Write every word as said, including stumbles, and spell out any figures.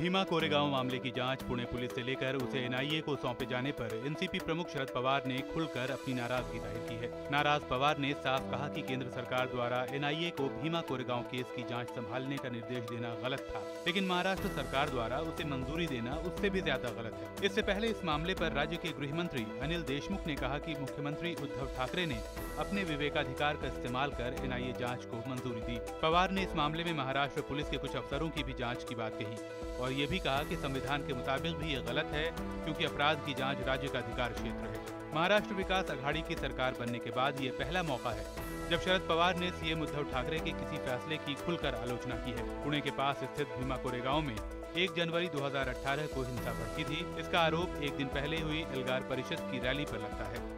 भीमा कोरेगांव मामले की जांच पुणे पुलिस से लेकर उसे एन आई ए को सौंपे जाने पर एन सी पी प्रमुख शरद पवार ने खुलकर अपनी नाराजगी जाहिर की है। नाराज पवार ने साफ कहा कि केंद्र सरकार द्वारा एन आई ए को भीमा कोरेगांव केस की जांच संभालने का निर्देश देना गलत था, लेकिन महाराष्ट्र सरकार द्वारा उसे मंजूरी देना उससे भी ज्यादा गलत है। इससे पहले इस मामले पर राज्य के गृह मंत्री अनिल देशमुख ने कहा कि मुख्यमंत्री उद्धव ठाकरे ने अपने विवेकाधिकार का इस्तेमाल कर एन आई ए जांच को मंजूरी दी। पवार ने इस मामले में महाराष्ट्र पुलिस के कुछ अफसरों की भी जांच की बात कही और ये भी कहा कि संविधान के मुताबिक भी ये गलत है, क्योंकि अपराध की जांच राज्य का अधिकार क्षेत्र है। महाराष्ट्र विकास अघाड़ी की सरकार बनने के बाद ये पहला मौका है जब शरद पवार ने सी एम उद्धव ठाकरे के किसी फैसले की खुलकर आलोचना की है। पुणे के पास स्थित भीमा कोरेगांव में एक जनवरी दो हज़ार अठारह को हिंसा भड़की थी। इसका आरोप एक दिन पहले हुई एलगार परिषद की रैली पर लगता है।